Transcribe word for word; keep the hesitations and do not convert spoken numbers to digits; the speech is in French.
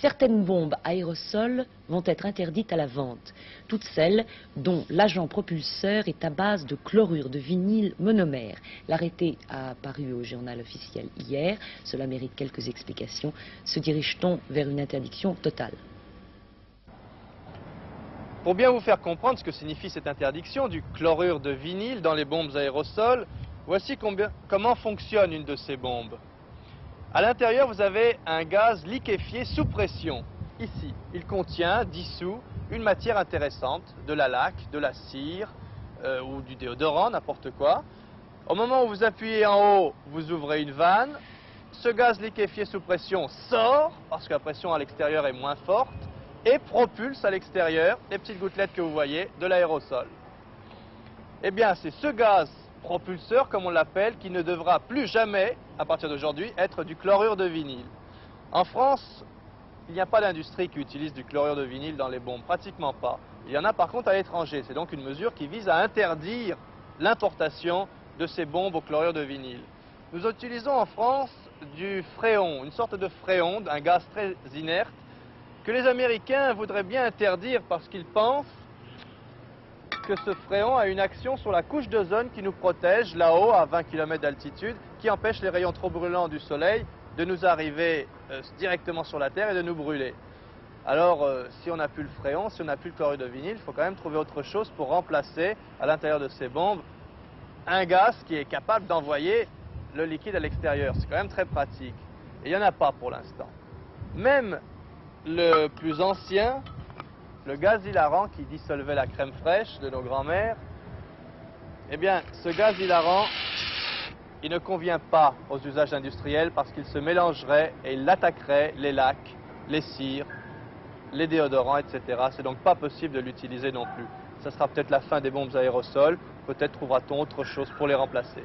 certaines bombes aérosols vont être interdites à la vente. Toutes celles dont l'agent propulseur est à base de chlorure de vinyle monomère. L'arrêté a paru au journal officiel hier. Cela mérite quelques explications. Se dirige-t-on vers une interdiction totale ? Pour bien vous faire comprendre ce que signifie cette interdiction du chlorure de vinyle dans les bombes aérosols, voici combien, comment fonctionne une de ces bombes. À l'intérieur, vous avez un gaz liquéfié sous pression. Ici, il contient, dissous, une matière intéressante, de la laque, de la cire euh, ou du déodorant, n'importe quoi. Au moment où vous appuyez en haut, vous ouvrez une vanne. Ce gaz liquéfié sous pression sort, parce que la pression à l'extérieur est moins forte, et propulse à l'extérieur les petites gouttelettes que vous voyez de l'aérosol. Eh bien, c'est ce gaz propulseur, comme on l'appelle, qui ne devra plus jamais, à partir d'aujourd'hui, être du chlorure de vinyle. En France, il n'y a pas d'industrie qui utilise du chlorure de vinyle dans les bombes, pratiquement pas. Il y en a par contre à l'étranger. C'est donc une mesure qui vise à interdire l'importation de ces bombes au chlorure de vinyle. Nous utilisons en France du fréon, une sorte de fréon, un gaz très inerte, que les Américains voudraient bien interdire parce qu'ils pensent que ce fréon a une action sur la couche d'ozone qui nous protège là-haut à vingt kilomètres d'altitude, qui empêche les rayons trop brûlants du soleil de nous arriver euh, directement sur la Terre et de nous brûler. Alors, euh, si on n'a plus le fréon, si on n'a plus le chlorure de vinyle, il faut quand même trouver autre chose pour remplacer à l'intérieur de ces bombes un gaz qui est capable d'envoyer le liquide à l'extérieur. C'est quand même très pratique. Et il n'y en a pas pour l'instant. Même le plus ancien, le gaz hilarant qui dissolvait la crème fraîche de nos grands-mères, eh bien, ce gaz hilarant, il ne convient pas aux usages industriels parce qu'il se mélangerait et il attaquerait les laques, les cires, les déodorants, et cetera. C'est donc pas possible de l'utiliser non plus. Ça sera peut-être la fin des bombes aérosols. Peut-être trouvera-t-on autre chose pour les remplacer.